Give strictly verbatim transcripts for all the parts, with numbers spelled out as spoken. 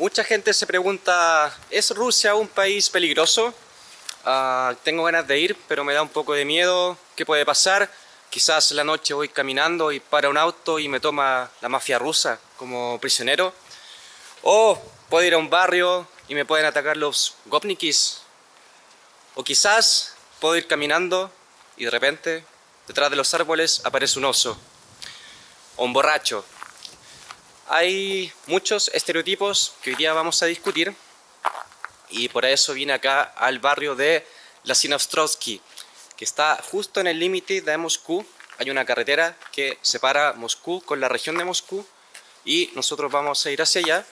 Mucha gente se pregunta, ¿es Rusia un país peligroso? Uh, tengo ganas de ir, pero me da un poco de miedo. ¿Qué puede pasar? Quizás la noche voy caminando y para un auto y me toma la mafia rusa como prisionero. O puedo ir a un barrio y me pueden atacar los gopnikis. O quizás puedo ir caminando y de repente detrás de los árboles aparece un oso o un borracho. Hay muchos estereotipos que hoy día vamos a discutir y por eso vine acá al barrio de Lasinovstrovsky, que está justo en el límite de Moscú. Hay una carretera que separa Moscú con la región de Moscú y nosotros vamos a ir hacia allá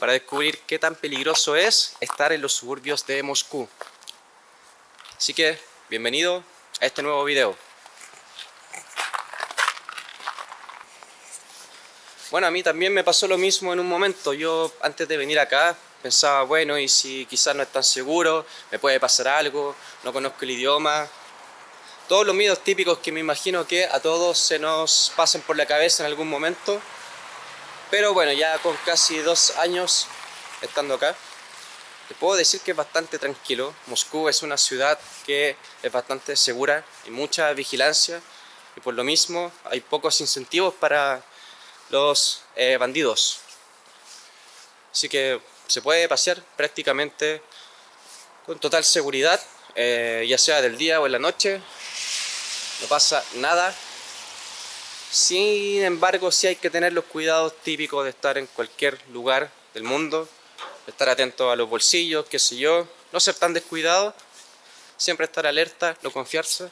para descubrir qué tan peligroso es estar en los suburbios de Moscú. Así que, bienvenido a este nuevo video. Bueno, a mí también me pasó lo mismo en un momento. Yo antes de venir acá pensaba, bueno, y si quizás no es tan seguro, me puede pasar algo, no conozco el idioma. Todos los miedos típicos que me imagino que a todos se nos pasen por la cabeza en algún momento. Pero bueno, ya con casi dos años estando acá, te puedo decir que es bastante tranquilo. Moscú es una ciudad que es bastante segura, hay mucha vigilancia y por lo mismo hay pocos incentivos para los eh, bandidos, así que se puede pasear prácticamente con total seguridad, eh, ya sea del día o en la noche, no pasa nada. Sin embargo, sí hay que tener los cuidados típicos de estar en cualquier lugar del mundo, estar atento a los bolsillos, qué sé yo, no ser tan descuidado, siempre estar alerta, no confiarse,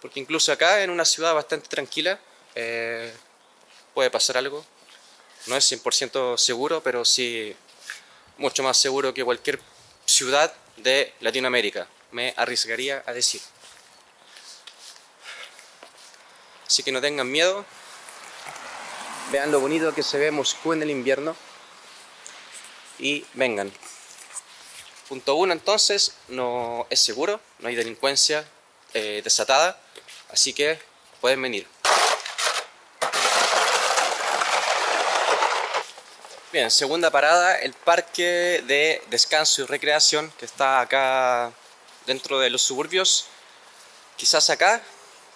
porque incluso acá en una ciudad bastante tranquila, eh, puede pasar algo. No es cien por ciento seguro, pero sí mucho más seguro que cualquier ciudad de Latinoamérica, me arriesgaría a decir. Así que no tengan miedo. Vean lo bonito que se ve Moscú en el invierno y vengan. Punto uno, entonces, no es seguro, no hay delincuencia eh, desatada, así que pueden venir. Bien, segunda parada, el parque de descanso y recreación que está acá dentro de los suburbios. Quizás acá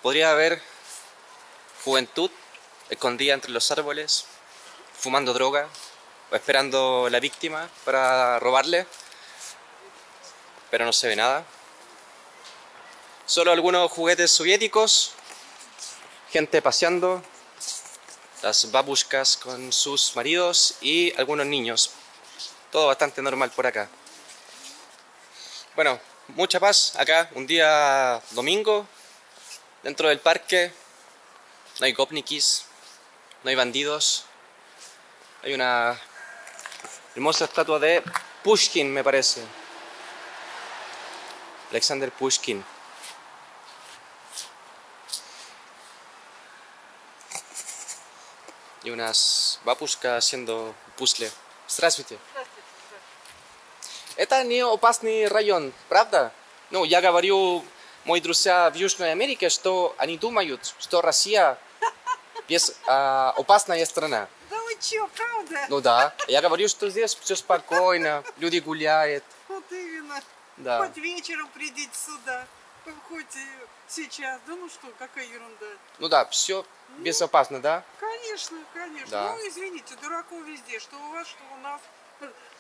podría haber juventud escondida entre los árboles, fumando droga o esperando la víctima para robarle, pero no se ve nada. Solo algunos juguetes soviéticos, gente paseando, las babushkas con sus maridos y algunos niños. Todo bastante normal por acá. Bueno, mucha paz acá, un día domingo, dentro del parque. No hay gopnikis, no hay bandidos. Hay una hermosa estatua de Pushkin, me parece. Alexander Pushkin. Y unas babushkas haciendo puzzle. Здравствуйте. Это не опасный район, правда? Ну, я говорю, мои друзья в Южной Америке, что они думают, что Россия без, а, опасная страна. Да вы чё, правда? Ну да. Я говорю, что здесь все спокойно, люди гуляют. Вот именно. Да. Хоть вечером придите сюда, хоть сейчас. Да ну что, какая ерунда. Ну да, все ну... безопасно, да? Конечно, конечно. Да. Ну, извините, дураков везде, что у вас, что у нас,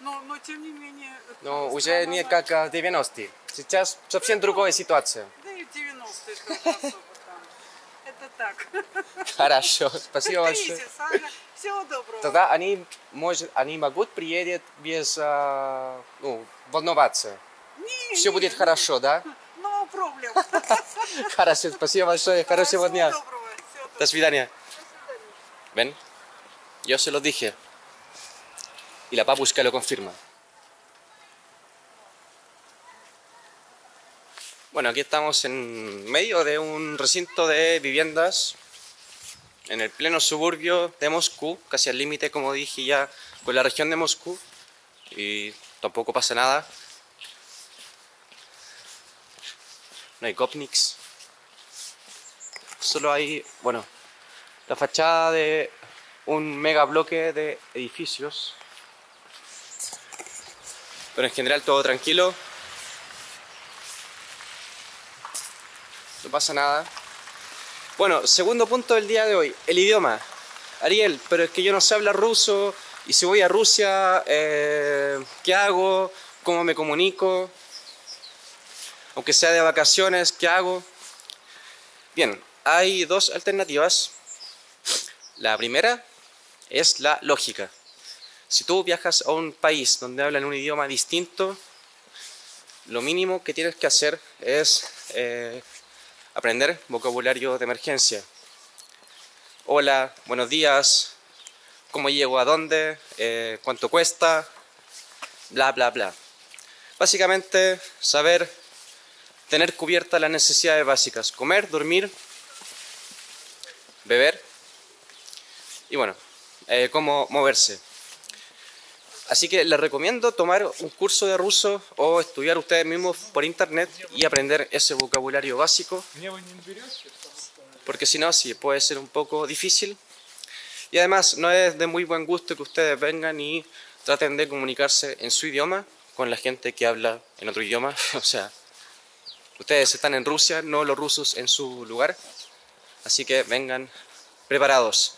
но, но тем не менее... Но уже не как девяностые. Сейчас совсем ну, другая ситуация. Да и в девяностые это особо там. Это так. Хорошо, спасибо большое. Всего доброго. Тогда они, может, они могут приедет без а, ну, волноваться. Не, Все не, будет не, хорошо, не. Да? No problem. Хорошо, спасибо большое. Хорошего дня. До свидания. ¿Ven? Yo se lo dije. Y la babushka lo confirma. Bueno, aquí estamos en medio de un recinto de viviendas en el pleno suburbio de Moscú, casi al límite, como dije ya, con la región de Moscú. Y tampoco pasa nada. No hay gopniks. Solo hay, bueno... la fachada de un mega bloque de edificios Pero en general todo tranquilo. No pasa nada. Bueno, segundo punto del día de hoy, el idioma. Ariel, pero es que yo no sé hablar ruso, y si voy a Rusia, eh, ¿qué hago? ¿Cómo me comunico? Aunque sea de vacaciones, ¿qué hago? Bien, hay dos alternativas. La primera es la lógica. Si tú viajas a un país donde hablan un idioma distinto, lo mínimo que tienes que hacer es eh, aprender vocabulario de emergencia. Hola, buenos días, cómo llego a dónde, eh, cuánto cuesta, bla bla bla. Básicamente saber tener cubiertas las necesidades básicas, comer, dormir, beber y bueno, eh, cómo moverse. Así que les recomiendo tomar un curso de ruso o estudiar ustedes mismos por internet y aprender ese vocabulario básico, porque si no, sí, puede ser un poco difícil. Y además, no es de muy buen gusto que ustedes vengan y traten de comunicarse en su idioma con la gente que habla en otro idioma. O sea, ustedes están en Rusia, no los rusos en su lugar. Así que vengan preparados.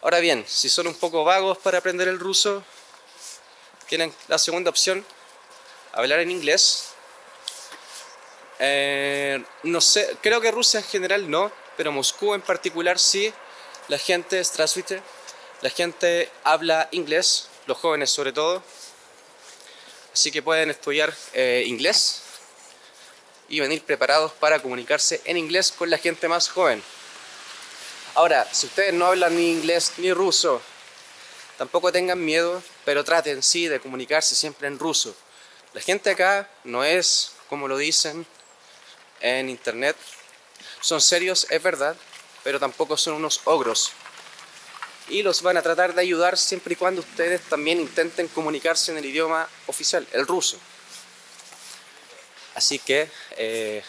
Ahora bien, si son un poco vagos para aprender el ruso, tienen la segunda opción, hablar en inglés. Eh, no sé, creo que Rusia en general no, pero Moscú en particular sí. La gente, Strasvite, la gente habla inglés, los jóvenes sobre todo. Así que pueden estudiar eh, inglés y venir preparados para comunicarse en inglés con la gente más joven. Ahora, si ustedes no hablan ni inglés ni ruso, tampoco tengan miedo, pero traten sí de comunicarse siempre en ruso. La gente acá no es como lo dicen en internet. Son serios, es verdad, pero tampoco son unos ogros. Y los van a tratar de ayudar siempre y cuando ustedes también intenten comunicarse en el idioma oficial, el ruso. Así que eh,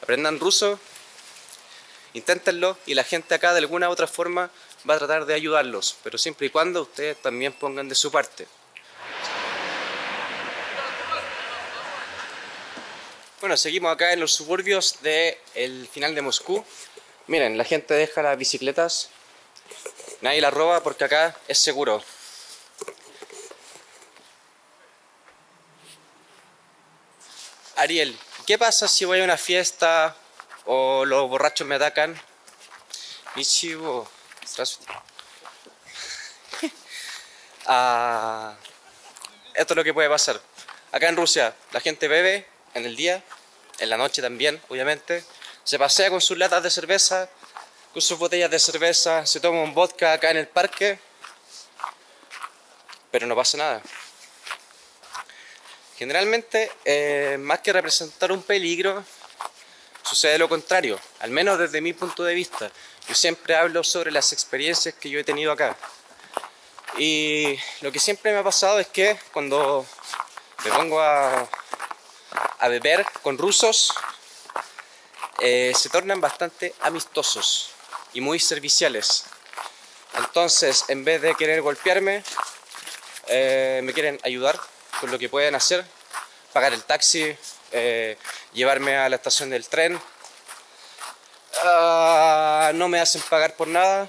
aprendan ruso, inténtenlo y la gente acá de alguna u otra forma va a tratar de ayudarlos, pero siempre y cuando ustedes también pongan de su parte. Bueno, seguimos acá en los suburbios del final de Moscú. Miren, la gente deja las bicicletas, nadie las roba porque acá es seguro. Ariel, ¿qué pasa si voy a una fiesta o los borrachos me atacan? Nichibo. Ah, esto es lo que puede pasar. Acá en Rusia la gente bebe en el día, en la noche también, obviamente. Se pasea con sus latas de cerveza, con sus botellas de cerveza, se toma un vodka acá en el parque, pero no pasa nada. Generalmente, eh, más que representar un peligro, sucede lo contrario, al menos desde mi punto de vista. Yo siempre hablo sobre las experiencias que yo he tenido acá. Y lo que siempre me ha pasado es que cuando me pongo a, a beber con rusos, eh, se tornan bastante amistosos y muy serviciales. Entonces, en vez de querer golpearme, eh, me quieren ayudar con lo que pueden hacer. Pagar el taxi, eh, llevarme a la estación del tren. Uh, no me hacen pagar por nada.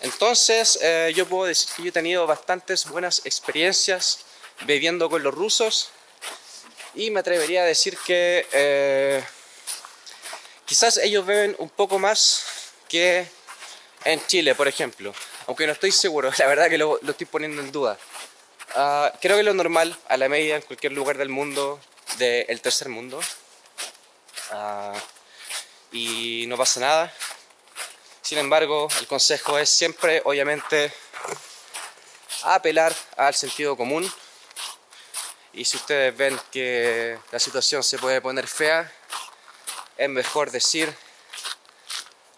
Entonces eh, yo puedo decir que yo he tenido bastantes buenas experiencias bebiendo con los rusos y me atrevería a decir que eh, quizás ellos beben un poco más que en Chile, por ejemplo, aunque no estoy seguro, la verdad que lo, lo estoy poniendo en duda. Uh, creo que lo normal a la media en cualquier lugar del mundo, del tercer mundo, uh, y no pasa nada. Sin embargo, el consejo es siempre, obviamente, apelar al sentido común. Y si ustedes ven que la situación se puede poner fea, es mejor decir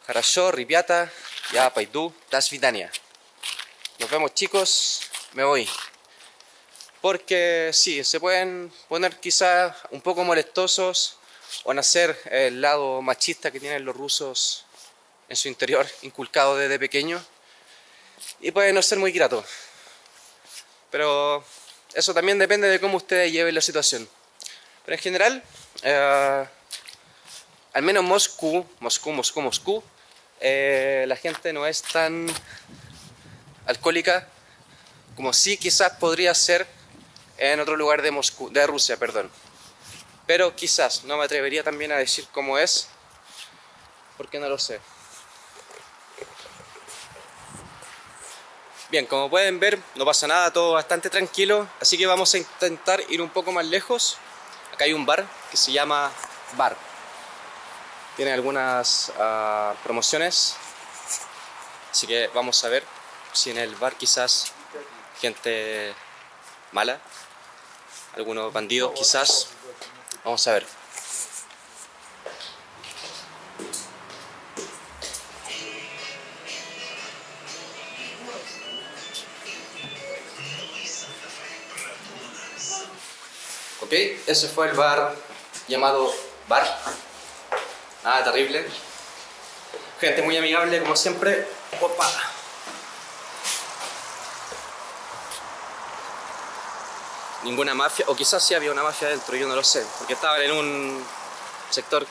Хорошо, ребята, я пойду, до свидания. Nos vemos, chicos, me voy. Porque sí, se pueden poner quizás un poco molestosos o nacer el lado machista que tienen los rusos en su interior, inculcado desde pequeño, y puede no ser muy grato. Pero Eso también depende de cómo ustedes lleven la situación. Pero en general, eh, al menos Moscú, Moscú, Moscú, Moscú, eh, la gente no es tan alcohólica como sí quizás podría ser en otro lugar de Moscú, de Rusia, perdón. Pero quizás, no me atrevería también a decir cómo es, porque no lo sé. Bien, como pueden ver, no pasa nada, todo bastante tranquilo, así que vamos a intentar ir un poco más lejos. Acá hay un bar que se llama Bar. Tiene algunas uh, promociones, así que vamos a ver si en el bar quizás gente mala, algunos bandidos quizás, vamos a ver. Ok, ese fue el bar llamado Bar. Nada terrible. Gente muy amigable como siempre. Opa. Ninguna mafia, o quizás sí había una mafia dentro, yo no lo sé, porque estaban en un sector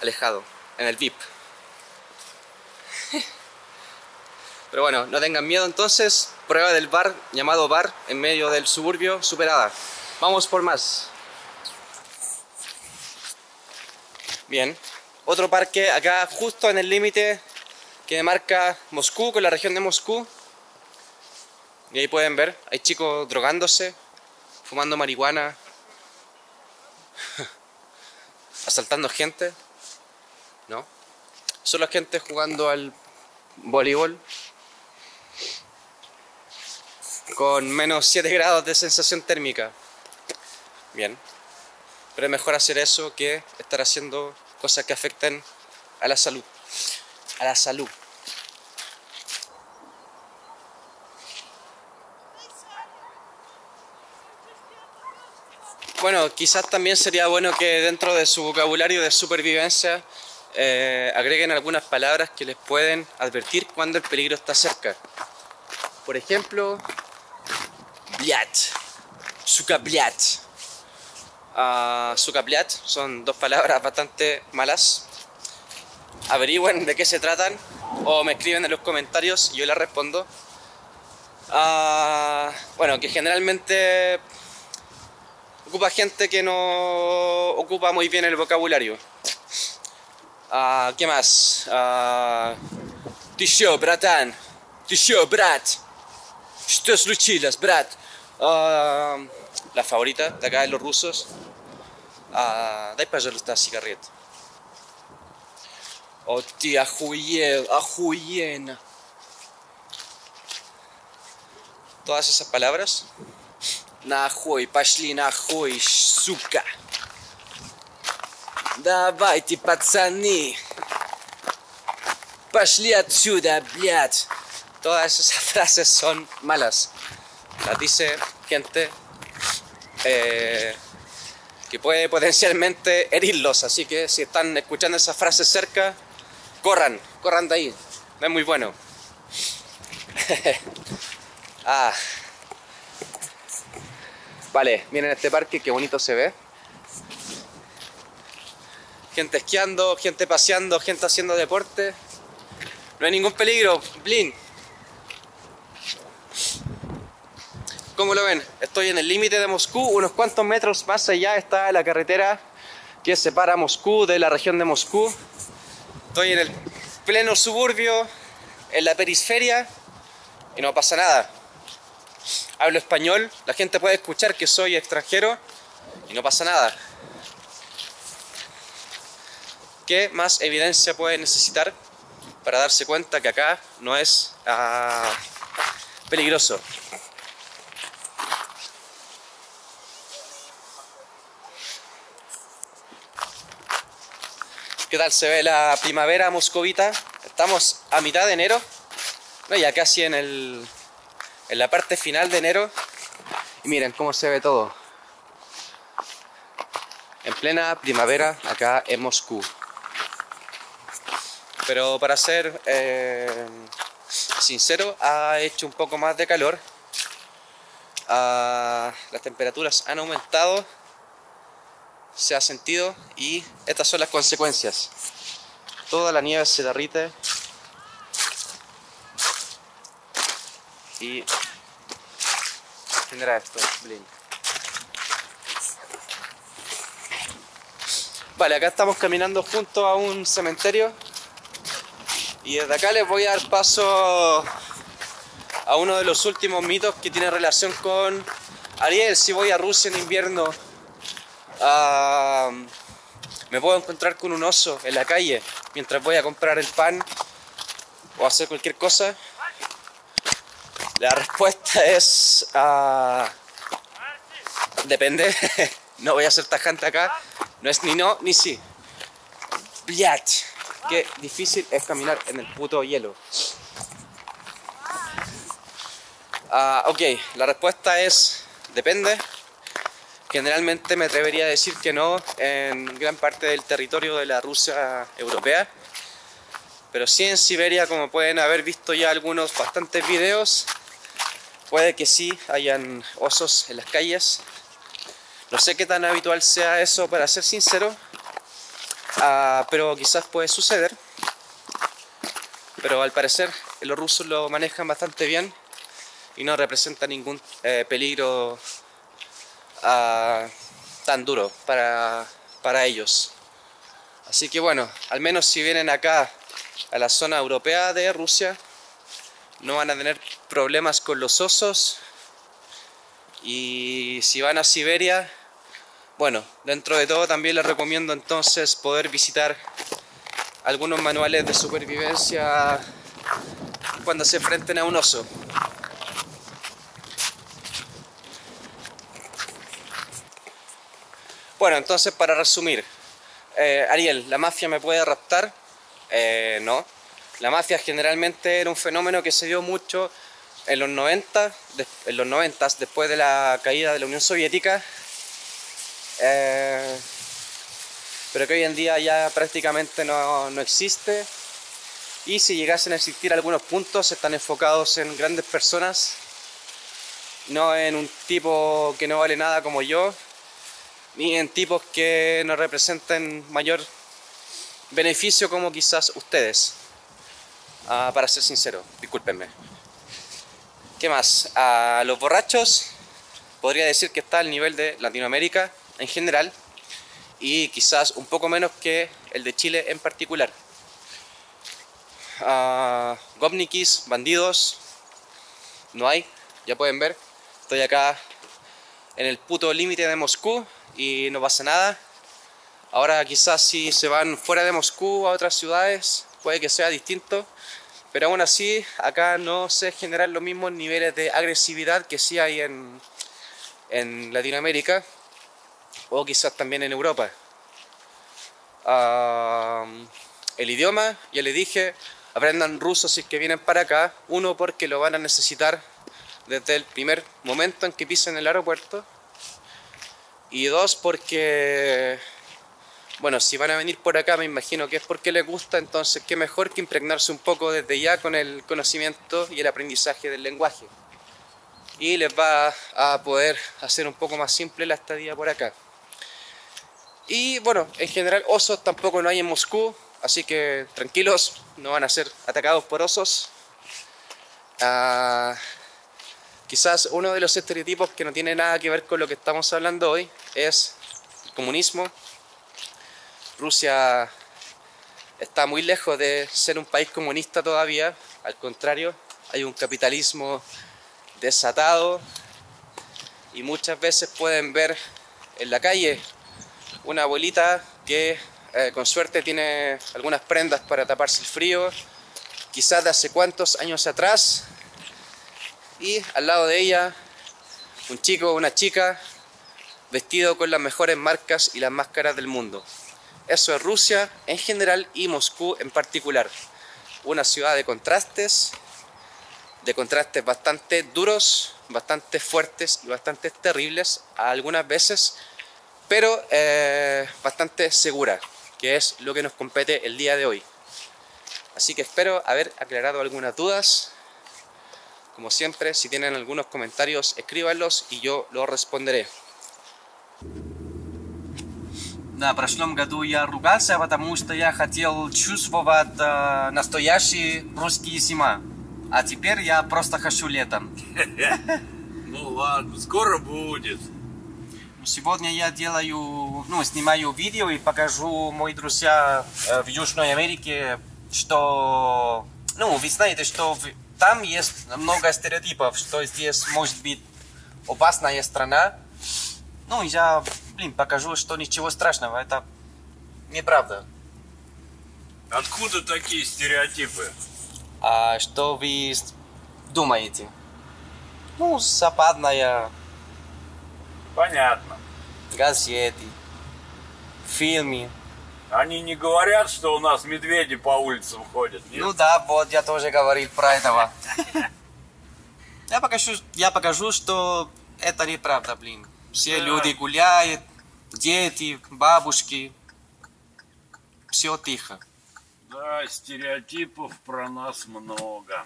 alejado, en el V I P. Pero bueno, no tengan miedo entonces. Prueba del bar llamado Bar en medio del suburbio superada. Vamos por más. Bien, otro parque acá justo en el límite que marca Moscú con la región de Moscú. Y ahí pueden ver, hay chicos drogándose, fumando marihuana, asaltando gente, ¿no? Solo gente jugando al voleibol con menos siete grados de sensación térmica. Bien, pero es mejor hacer eso que estar haciendo cosas que afecten a la salud, a la salud. Bueno, quizás también sería bueno que dentro de su vocabulario de supervivencia eh, agreguen algunas palabras que les pueden advertir cuando el peligro está cerca. Por ejemplo, bliat, sukabliat. Uh, Sukabliat son dos palabras bastante malas. Averigüen de qué se tratan o me escriben en los comentarios y yo les respondo. Uh, bueno, que generalmente ocupa gente que no ocupa muy bien el vocabulario. Uh, ¿Qué más? Tisho, bratan. Tisho, brat. Estos luchilas, brat. La favorita de acá de los rusos, dai pajalista cigarret. O ti ajuye, ajuyena. Todas esas palabras. Najuy, pashli, najuy, suka. Давайте, пацаны. Pashli отсюда, блядь. Todas esas frases son malas. Las dice gente Eh, que puede potencialmente herirlos, así que si están escuchando esas frases cerca, corran, corran de ahí, no es muy bueno. Ah. Vale, miren este parque, qué bonito se ve. Gente esquiando, gente paseando, gente haciendo deporte. No hay ningún peligro, blin. Como lo ven, estoy en el límite de Moscú, unos cuantos metros más allá está la carretera que separa Moscú de la región de Moscú. Estoy en el pleno suburbio, en la periferia, y no pasa nada. Hablo español, la gente puede escuchar que soy extranjero, y no pasa nada. ¿Qué más evidencia puede necesitar para darse cuenta que acá no es ah, peligroso? ¿Qué tal se ve la primavera moscovita? Estamos a mitad de enero, no, ya casi en, el, en la parte final de enero. Y miren cómo se ve todo. En plena primavera acá en Moscú. Pero para ser eh, sincero, ha hecho un poco más de calor. Uh, las temperaturas han aumentado, se ha sentido, y estas son las consecuencias. Toda la nieve se derrite y genera esto, blink. Vale, acá estamos caminando junto a un cementerio y desde acá les voy a dar paso a uno de los últimos mitos que tiene relación con Ariel. Si voy a Rusia en invierno, uh, me puedo encontrar con un oso en la calle mientras voy a comprar el pan o hacer cualquier cosa. La respuesta es... Uh, depende. No voy a ser tajante acá. No es ni no ni sí. Bliat. Qué difícil es caminar en el puto hielo. Uh, ok, la respuesta es depende. Generalmente me atrevería a decir que no en gran parte del territorio de la Rusia europea, pero sí en Siberia, como pueden haber visto ya algunos bastantes videos, puede que sí hayan osos en las calles. No sé qué tan habitual sea eso, para ser sincero, uh, pero quizás puede suceder. Pero al parecer los rusos lo manejan bastante bien y no representa ningún eh, peligro uh, tan duro para, para ellos. Así que bueno, al menos si vienen acá a la zona europea de Rusia, no van a tener problemas con los osos. Y si van a Siberia, bueno, dentro de todo también les recomiendo entonces poder visitar algunos manuales de supervivencia cuando se enfrenten a un oso. Bueno, entonces para resumir, eh, Ariel, ¿la mafia me puede raptar? Eh, no. La mafia generalmente era un fenómeno que se dio mucho en los noventa, en los noventa, después de la caída de la Unión Soviética, eh, pero que hoy en día ya prácticamente no, no existe, y si llegasen a existir algunos puntos están enfocados en grandes personas, no en un tipo que no vale nada como yo, ni en tipos que nos representen mayor beneficio como quizás ustedes. Uh, para ser sincero, discúlpenme. ¿Qué más? A uh, los borrachos podría decir que está al nivel de Latinoamérica en general y quizás un poco menos que el de Chile en particular. Uh, Gopnikis, bandidos, no hay, ya pueden ver, estoy acá en el puto límite de Moscú y no pasa nada. Ahora quizás si se van fuera de Moscú a otras ciudades puede que sea distinto, pero aún así acá no se generan los mismos niveles de agresividad que sí hay en, en Latinoamérica o quizás también en Europa. Uh, el idioma, ya les dije, aprendan ruso si es que vienen para acá, uno porque lo van a necesitar desde el primer momento en que pisen el aeropuerto, y dos porque, bueno, si van a venir por acá me imagino que es porque les gusta, entonces qué mejor que impregnarse un poco desde ya con el conocimiento y el aprendizaje del lenguaje, y les va a poder hacer un poco más simple la estadía por acá. Y bueno, en general osos tampoco no hay en Moscú, así que tranquilos, no van a ser atacados por osos. Ah... Uh, Quizás uno de los estereotipos que no tiene nada que ver con lo que estamos hablando hoy es el comunismo. Rusia está muy lejos de ser un país comunista todavía, al contrario, hay un capitalismo desatado y muchas veces pueden ver en la calle una abuelita que eh, con suerte tiene algunas prendas para taparse el frío, quizás de hace cuántos años atrás, y al lado de ella un chico o una chica vestido con las mejores marcas y las máscaras del mundo. Eso es Rusia en general y Moscú en particular. Una ciudad de contrastes, de contrastes bastante duros, bastante fuertes y bastante terribles algunas veces, pero eh, bastante segura, que es lo que nos compete el día de hoy. Así que espero haber aclarado algunas dudas. Como siempre, si tienen algunos comentarios, escríbanlos y yo los responderé. Да, в прошлом году я ругался, потому что я хотел чувствовать э, настоящие русские зима. А теперь я просто хочу летом. Ну ладно, скоро будет. Сегодня я делаю, ну, снимаю видео и покажу мои друзья э, в Южной Америке, что, ну, вы знаете, что в... там есть много стереотипов, что здесь может быть опасная страна. Ну, я, блин, покажу, что ничего страшного, это неправда. Откуда такие стереотипы? А что вы думаете? Ну, западная... Понятно. Газеты, фильмы. Они не говорят, что у нас медведи по улицам ходят, нет? Ну да, вот я тоже говорил про этого. Я покажу, я покажу, что это неправда, блин. Все люди гуляют, дети, бабушки, все тихо. Да, стереотипов про нас много.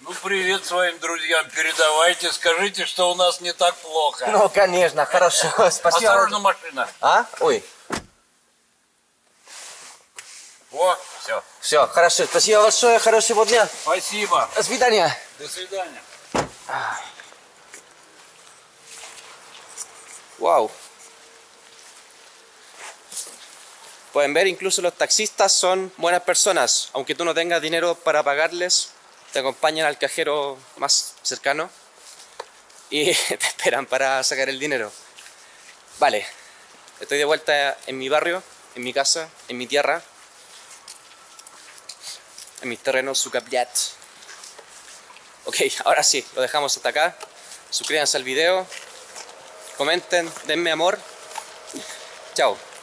Ну, привет своим друзьям передавайте, скажите, что у нас не так плохо. Ну, конечно, хорошо, спасибо. Осторожно, машина. А? Ой. О, все. Все, хорошо, спасибо большое, хорошего дня. Спасибо. До свидания. До свидания. Wow. Pueden ver, incluso los taxistas son buenas personas. Aunque tú no tengas dinero para pagarles, te acompañan al cajero más cercano y te esperan para sacar el dinero. Vale, estoy de vuelta en mi barrio, en mi casa, en mi tierra, en mis terrenos Sukapiat. Ok, ahora sí, lo dejamos hasta acá. Suscríbanse al video. Comenten, denme amor. Chao.